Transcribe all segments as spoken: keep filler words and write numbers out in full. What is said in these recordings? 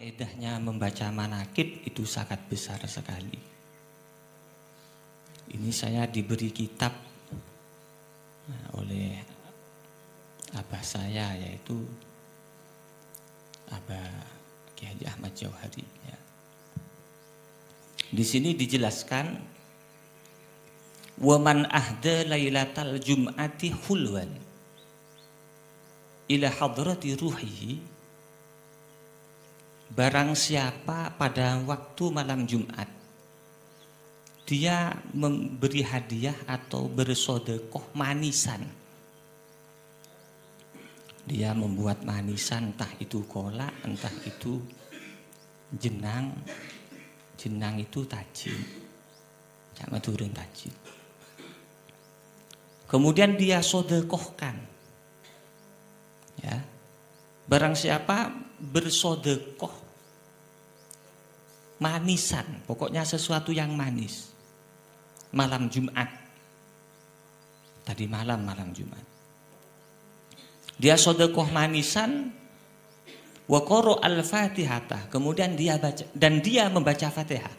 Faedahnya membaca manakib itu sangat besar sekali. Ini saya diberi kitab oleh abah saya, yaitu Abah Kiai Haji Ahmad Jauhari. Ya. Di sini dijelaskan, waman ahda lailatal jum'ati hulwan ila hadrati ruhihi. Barang siapa pada waktu malam Jumat dia memberi hadiah atau bersodekoh manisan, dia membuat manisan, entah itu kolak, entah itu jenang. Jenang itu tajin, cak madurun tajin. Kemudian dia sodekohkan, ya. Barang siapa bersodekoh manisan, pokoknya sesuatu yang manis, malam Jumat, tadi malam malam Jumat, dia sodekoh manisan, waqara al-fatihata, kemudian dia baca, dan dia membaca Fatihah.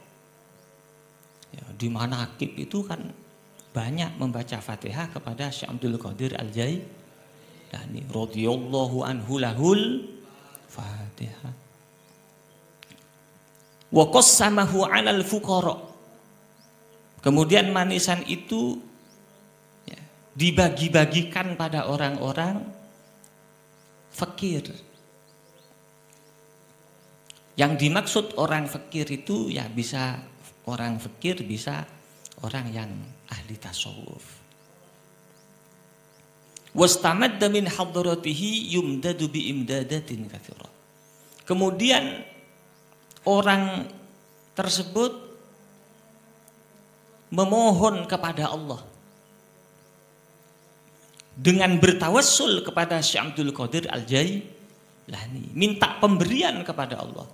Ya, di manaqib itu kan banyak membaca Fatihah kepada Syekh Abdul Qadir Al-Jailani. Yani radhiyallahu anhu lahul Fatihah. Wa qassamahu 'alal fuqara. Kemudian manisan itu ya, dibagi-bagikan pada orang-orang fakir. Yang dimaksud orang fakir itu ya bisa orang fakir, bisa orang yang ahli tasawuf. Wastamadda min hadratihi yumdadu bi imdadatin katsirah. Kemudian orang tersebut memohon kepada Allah dengan bertawassul kepada Syekh Abdul Qadir Al-Jailani, minta pemberian kepada Allah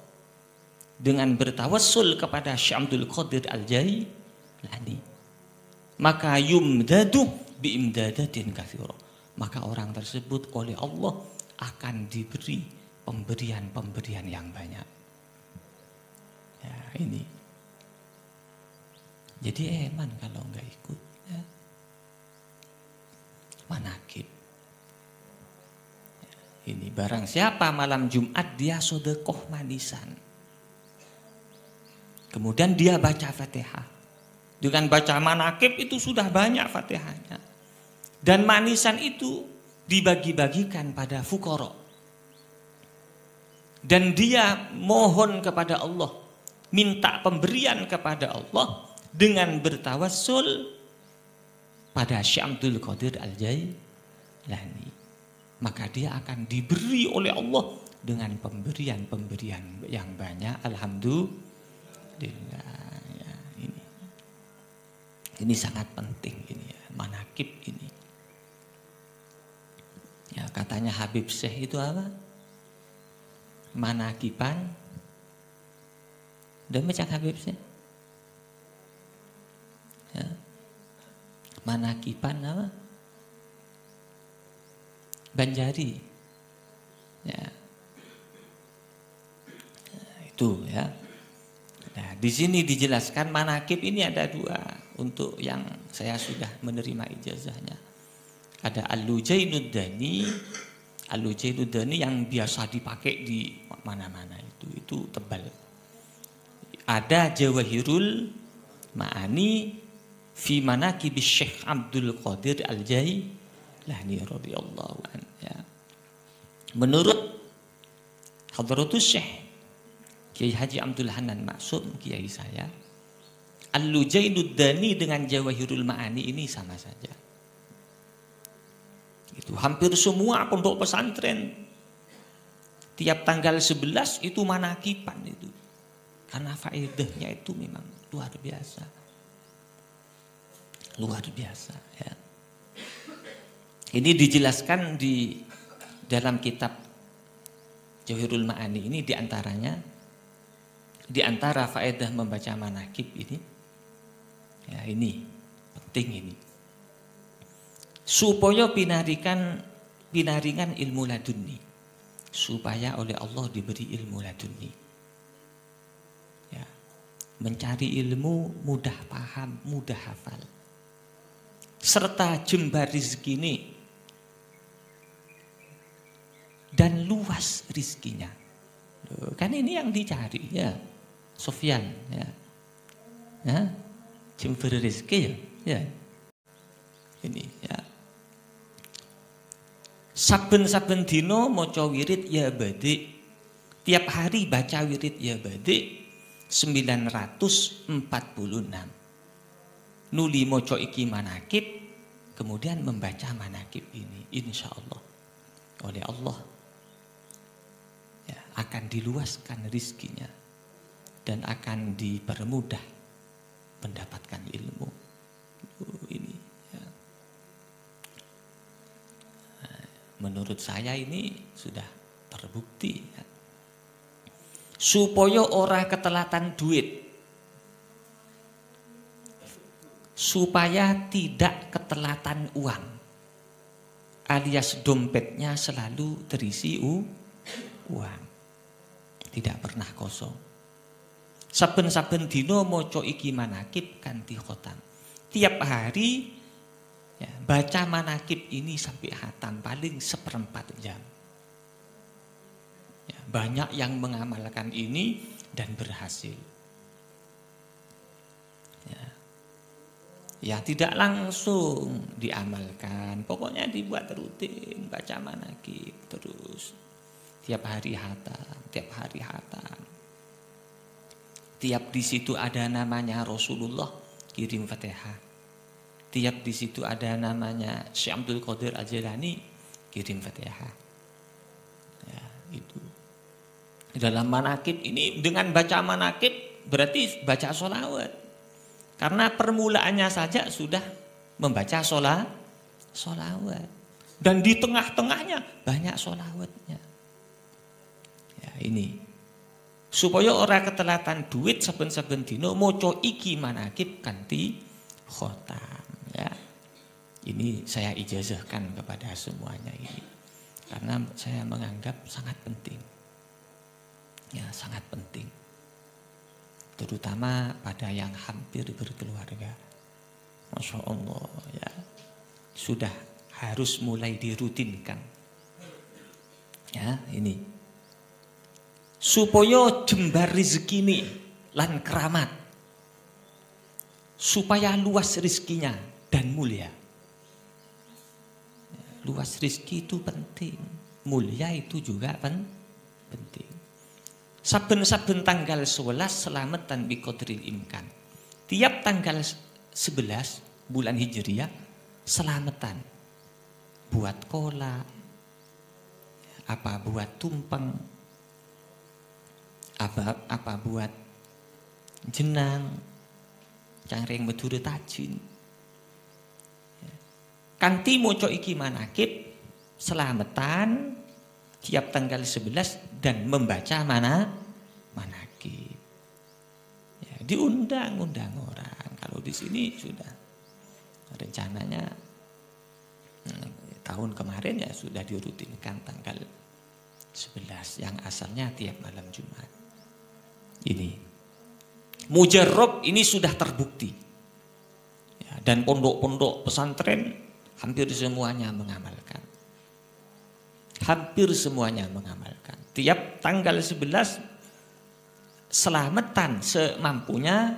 dengan bertawassul kepada Syekh Abdul Qadir Al-Jailani, maka yumdadu bi imdadatin katsirah. Maka orang tersebut oleh Allah akan diberi pemberian-pemberian yang banyak. Ya, ini. Jadi eman kalau nggak ikut ya. Manakib. Ya, ini barang siapa malam Jumat dia sodekoh manisan. Kemudian dia baca Fatihah. Dengan baca manakib itu sudah banyak Fatihahnya. Dan manisan itu dibagi-bagikan pada fuqara. Dan dia mohon kepada Allah, minta pemberian kepada Allah dengan bertawassul pada Syekh Abdul Qadir Al-Jailani. Maka dia akan diberi oleh Allah dengan pemberian-pemberian yang banyak. Alhamdulillah. Ya, ini. ini sangat penting ini ya, manakib ini. Ya, katanya Habib Syekh itu apa? Manakiban. Udah macam Habib Syekh? Ya. Manakiban apa? Banjari. Ya. Nah, itu ya. Nah, di sini dijelaskan manakib ini ada dua untuk yang saya sudah menerima ijazahnya. Ada Al-Lujainud Dani, Al-Lujainud Dani yang biasa dipakai di mana-mana itu, itu tebal. Ada Jawahirul Ma'ani fi manakib Syekh Abdul Qadir Al-Jailani radhiyallahu anhu. Ya. Menurut Hadratus Syekh Kiai Haji Abdul Hanan Maksum, kiai saya, Al-Lujainud Dani dengan Jawahirul Ma'ani ini sama saja. Itu hampir semua pondok pesantren tiap tanggal sebelas itu manakiban itu, karena faedahnya itu memang luar biasa, luar biasa ya. Ini dijelaskan di dalam kitab Jawahirul Ma'ani ini, diantaranya diantara faedah membaca manakib ini ya, ini penting ini. Supaya pinarikan pinaringan ilmu laduni, supaya oleh Allah diberi ilmu laduni. Mencari ilmu mudah paham, mudah hafal. Serta jembar rizki ini dan luas rizkinya. Kan ini yang dicari ya, Sofyan ya, ya. Jembar rizki ya, ya. Ini ya. Saben-saben dino maca wirid ya badik. Tiap hari baca wirid ya badik sembilan ratus empat puluh enam. Nuli moco iki manakib, kemudian membaca manakib ini, insya Allah oleh Allah ya, akan diluaskan rizkinya dan akan dipermudah mendapatkan ilmu ini ya. Menurut saya ini sudah terbukti ya. Supaya ora ketelatan duit, supaya tidak ketelatan uang, alias dompetnya selalu terisi uang, tidak pernah kosong. Saben-saben dino moco iki manakib kanthi khotam. Tiap hari ya, baca manakib ini sampai khatam, paling seperempat jam. Ya, banyak yang mengamalkan ini dan berhasil. Ya, ya tidak langsung diamalkan, pokoknya dibuat rutin, baca manakib terus. Tiap hari khatam, tiap hari khatam. Tiap di situ ada namanya Rasulullah, kirim Fatihah. Tiap di situ ada namanya Syekh Abdul Qadir Al-Jilani, kirim Fatihah. Ya, itu. Dalam manakib ini, dengan baca manakib berarti baca sholawat, karena permulaannya saja sudah membaca sholat sholawat dan di tengah-tengahnya banyak sholawatnya ya, ini supaya orang ketelatan duit. Saben-saben dino moco iki manakib kanti khotam ya. Ini saya ijazahkan kepada semuanya ini karena saya menganggap sangat penting. Ya, sangat penting, terutama pada yang hampir berkeluarga. Masya Allah ya, sudah harus mulai dirutinkan ya ini supaya jembar rezeki ini lan keramat, supaya luas rezekinya dan mulia. Luas rezeki itu penting, mulia itu juga penting. Saben-saben tanggal sebelas selamatan biqadril imkan. Tiap tanggal sebelas bulan Hijriah selamatan. Buat kolak, apa buat tumpeng, apa apa buat jenang, cangring medure tajin. Kanti moco iki manakib selamatan tiap tanggal sebelas dan membaca mana manakib ya, diundang-undang orang. Kalau di sini sudah rencananya tahun kemarin ya sudah dirutinkan tanggal sebelas yang asalnya tiap malam Jumat. Ini mujarab ini sudah terbukti ya, dan pondok-pondok pesantren hampir semuanya mengamalkan. Hampir semuanya mengamalkan. Tiap tanggal sebelas selamatan semampunya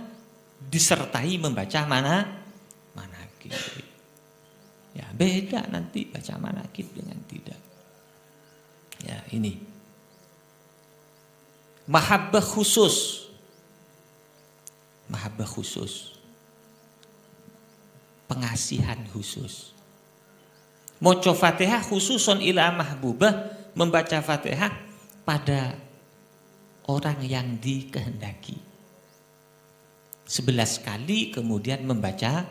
disertai membaca mana manakib. Ya, beda nanti baca manakib dengan tidak. Ya, ini. Mahabbah khusus. Mahabbah khusus. Pengasihan khusus. Moco Fatihah khususun ila mahbubah, membaca Fatihah pada orang yang dikehendaki. Sebelas kali kemudian membaca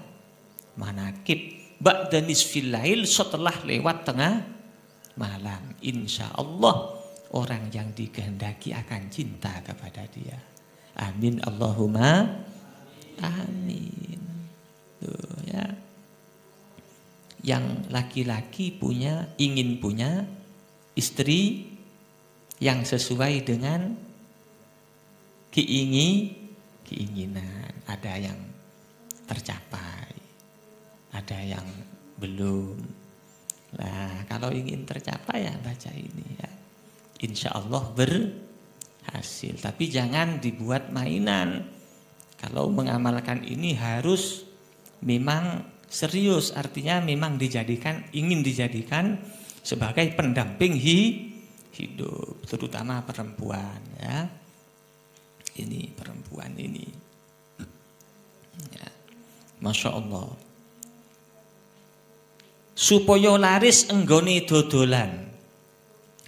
manakib. Ba'da nisfil lail, setelah lewat tengah malam. Insya Allah orang yang dikehendaki akan cinta kepada dia. Amin Allahumma amin. Tuh, ya. Yang laki-laki punya, ingin punya istri yang sesuai dengan keingi, keinginan, ada yang tercapai, ada yang belum. Nah, kalau ingin tercapai ya baca ini ya. Insya Allah berhasil. Tapi jangan dibuat mainan. Kalau mengamalkan ini harus memang serius. Artinya memang dijadikan, ingin dijadikan sebagai pendamping hidup, terutama perempuan ya. Ini perempuan ini ya. Masya Allah. Supaya laris enggone dodolan,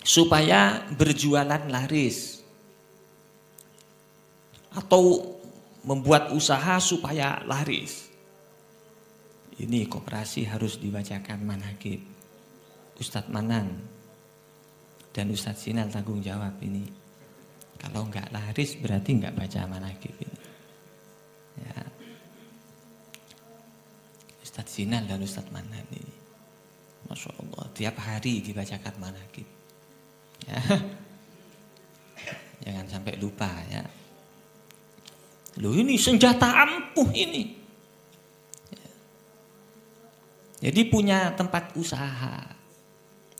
supaya berjualan laris, atau membuat usaha supaya laris. Ini koperasi harus dibacakan manhajib Ustadz Manan dan Ustadz Sinal tanggung jawab ini. Kalau nggak laris berarti nggak baca manhajib ini. Ya. Ustadz Sinal dan Ustadz Manan ini, masya Allah, tiap hari dibacakan manhajib. Ya. Jangan sampai lupa ya. Loh, ini senjata ampuh ini. Ya. Jadi punya tempat usaha,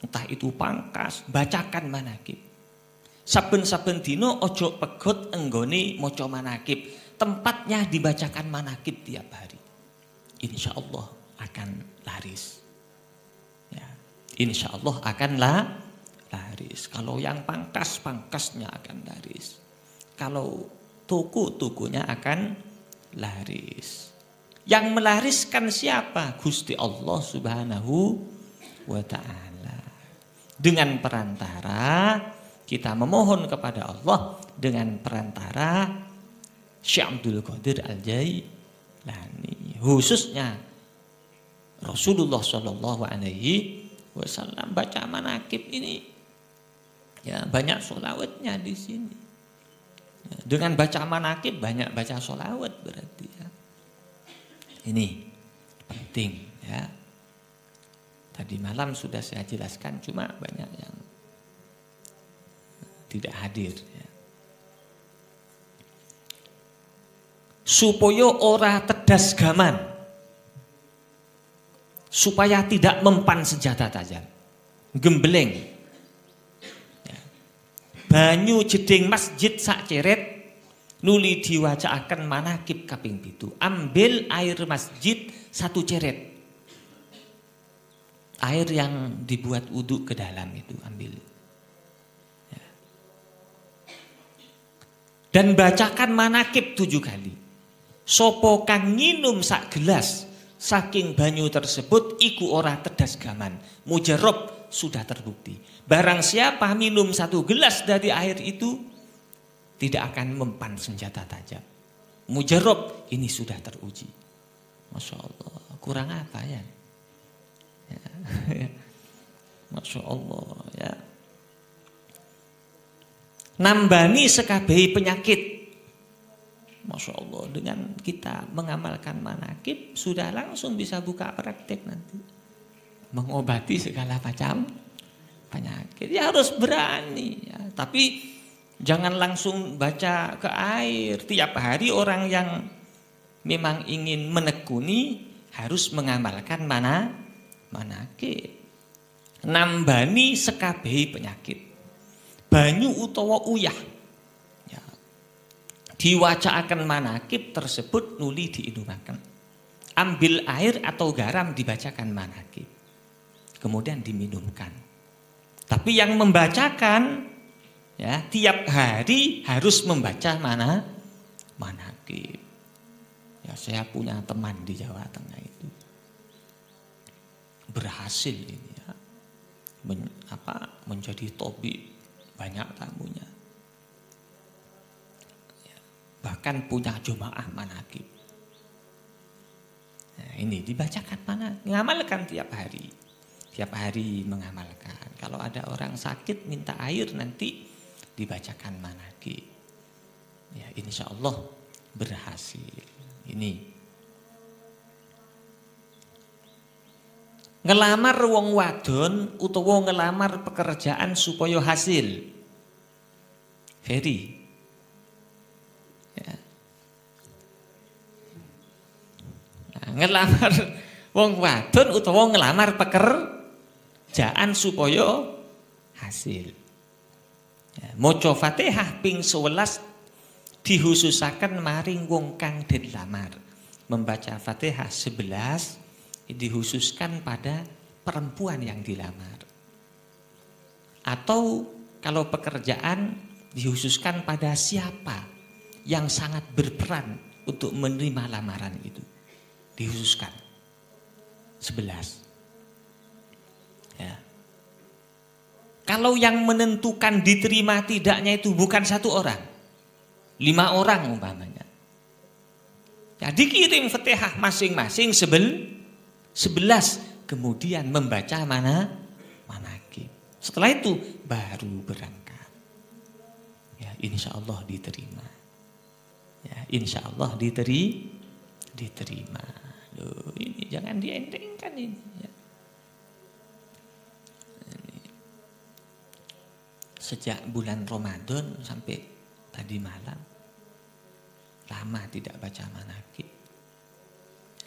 entah itu pangkas, bacakan manhajib. Saben-saben dino ojo pegot enggoni moco manakib. Tempatnya dibacakan manakib tiap hari. Insya Allah akan laris. Ya. Insya Allah akan lah, laris. Kalau yang pangkas, pangkasnya akan laris. Kalau tuku, tukunya akan laris. Yang melariskan siapa? Gusti Allah Subhanahu wa Ta'ala. Dengan perantara kita memohon kepada Allah, dengan perantara Syekh Abdul Qadir Al-Jailani, khususnya Rasulullah Shallallahu Alaihi Wasallam. Baca manakib ini ya, banyak solawatnya di sini. Dengan baca manakib banyak baca solawat berarti ya. Ini penting ya. Tadi malam sudah saya jelaskan, cuma banyak yang tidak hadir ya. Supaya ora tedas gaman, supaya tidak mempan senjata tajam gembleng ya. Banyu jeding masjid sak ceret nuli diwacaaken manakib kaping pitu. Ambil air masjid satu ceret, air yang dibuat wudhu ke dalam itu ambil. Dan bacakan manakib tujuh kali. Sopo kang nginum sak gelas saking banyu tersebut iku ora tedas gaman. Mujarab, sudah terbukti. Barang siapa minum satu gelas dari air itu tidak akan mempan senjata tajam. Mujarab, ini sudah teruji. Masya Allah, kurang apa ya? Ya. Masya Allah ya. Nambani sekabehi penyakit. Masya Allah, dengan kita mengamalkan manakib sudah langsung bisa buka praktek nanti. Mengobati segala macam penyakit. Ya harus berani ya. Tapi jangan langsung baca ke air. Tiap hari orang yang memang ingin menekuni harus mengamalkan mana manakib. Nambani sekabehi penyakit. Banyu utawa uyah ya. Diwacaakan manakib tersebut nuli diinumakan. Ambil air atau garam dibacakan manakib, kemudian diminumkan. Tapi yang membacakan ya, tiap hari harus membaca mana manakib ya. Saya punya teman di Jawa Tengah itu berhasil ini ya. Men, apa, menjadi tobi banyak tamunya ya, bahkan punya jemaah manakib. Nah, ini dibacakan mana, mengamalkan tiap hari, tiap hari mengamalkan. Kalau ada orang sakit minta air nanti dibacakan manakib ya, insya Allah berhasil. Ini ngelamar wong wadon utawa ngelamar pekerjaan supaya hasil. Ferry ya. ngelamar wong wadon utawa ngelamar pekerjaan supaya hasil. Ya, maca Fatihah ping sewelas dihususaken maring wong kang dilamar. Membaca Fatihah sebelas dikhususkan pada perempuan yang dilamar. Atau kalau pekerjaan dikhususkan pada siapa yang sangat berperan untuk menerima lamaran itu, dikhususkan sebelas. Ya. Kalau yang menentukan diterima tidaknya itu bukan satu orang, lima orang umpamanya. Ya, dikirim Fatihah masing-masing sebel sebelas, kemudian membaca mana manaqib. Setelah itu baru berangkat. Ya, insya Allah diterima. Ya, insya Allah diteri, diterima. Loh, ini jangan dientengkan ini. Ya. Ini. Sejak bulan Ramadan sampai tadi malam, lama tidak baca manaqib.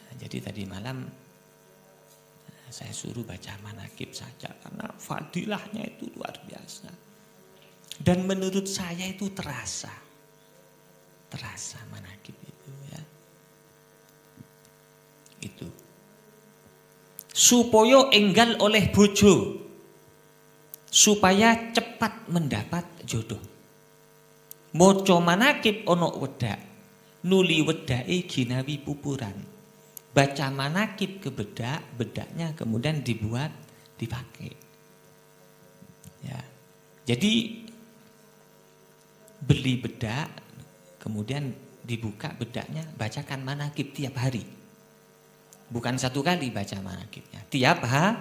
Nah, jadi tadi malam saya suruh baca manaqib saja karena fadilahnya itu luar biasa. Dan menurut saya itu terasa. Terasa manaqib itu, ya. Itu. Supaya enggal oleh bojo. Supaya cepat mendapat jodoh. Maca manaqib ana wedak. Nuli wedake ginawi pupuran. Baca manaqib ke bedak, bedaknya kemudian dibuat, dipakai. Ya. Jadi beli bedak, kemudian dibuka bedaknya, bacakan manaqib tiap hari. Bukan satu kali baca manaqibnya, tiap ha,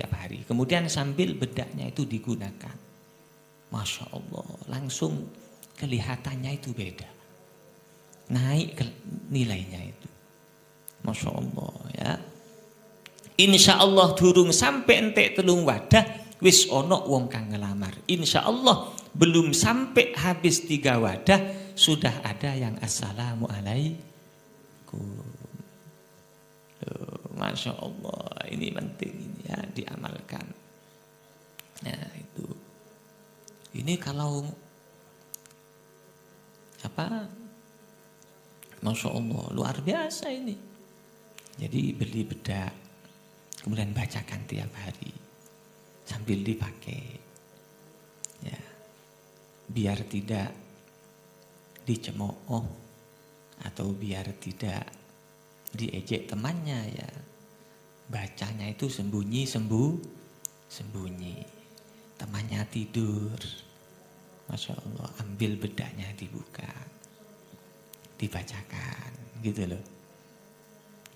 tiap hari. Kemudian sambil bedaknya itu digunakan. Masya Allah, langsung kelihatannya itu beda. Naik nilainya itu, masya Allah, ya. Insya Allah durung sampai entek telung wadah wis onok wong kang ngelamar. Insya Allah belum sampai habis tiga wadah sudah ada yang assalamualaikum. Loh, masya Allah, ini penting ini, ya, diamalkan. Nah itu, ini kalau apa? Masya Allah, luar biasa ini. Jadi beli bedak, kemudian bacakan tiap hari sambil dipakai, ya, biar tidak dicemooh atau biar tidak diejek temannya, ya. Bacanya itu sembunyi sembuh sembunyi. Temannya tidur, masya Allah, ambil bedaknya dibuka, dibacakan gitu loh.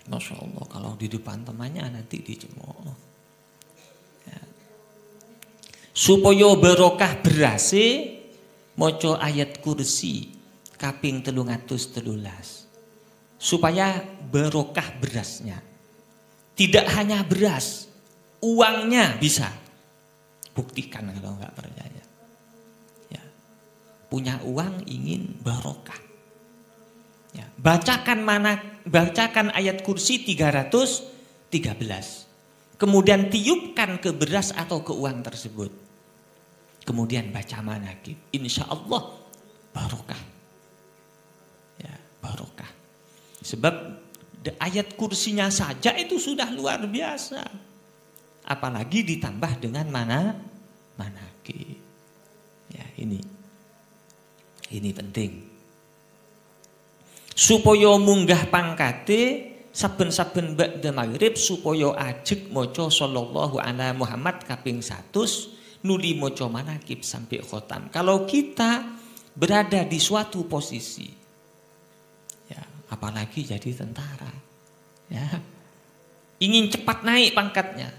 Masya Allah, kalau di depan temannya nanti dicemooh, ya. Supaya barokah berase maca ayat kursi kaping telung atus telulas. Supaya barokah berasnya. Tidak hanya beras, uangnya bisa. Buktikan kalau nggak percaya, ya. Punya uang ingin barokah, ya, bacakan mana bacakan ayat kursi tiga ratus tiga belas. Kemudian tiupkan ke beras atau ke uang tersebut. Kemudian baca manaqib. Insya Allah barokah. Ya, barokah. Sebab ayat kursinya saja itu sudah luar biasa. Apalagi ditambah dengan mana manaqib. Ya, ini. Ini penting. Supaya munggah pangkate saben-saben ba'da maghrib supaya ajeg maca sallallahu ala Muhammad kaping seratus nuli maca manaqib sampai khotam. Kalau kita berada di suatu posisi, ya, apalagi jadi tentara, ya, ingin cepat naik pangkatnya,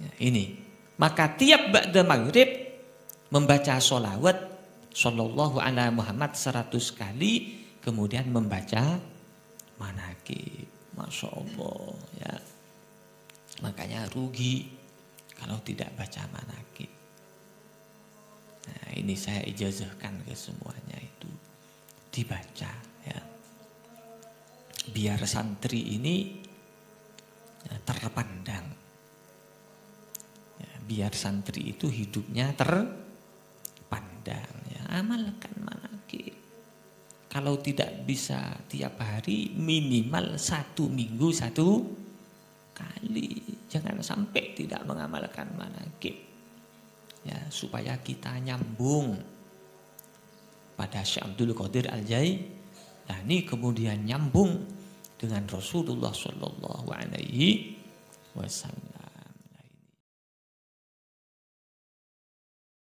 ya, ini maka tiap ba'da maghrib membaca sholawat sallallahu ala Muhammad seratus kali. Kemudian membaca manaqib, masya Allah, ya. Makanya rugi kalau tidak baca manaqib. Nah, ini saya ijazahkan ke semuanya itu dibaca, ya. biar santri ini terpandang, biar santri itu hidupnya terpandang. Amalkan manakib, kalau tidak bisa tiap hari minimal satu minggu satu kali, jangan sampai tidak mengamalkan manakib, ya, supaya kita nyambung pada Syekh Abdul Qadir Al-Jailani, kemudian nyambung dengan Rasulullah Shallallahu Alaihi Wasallam.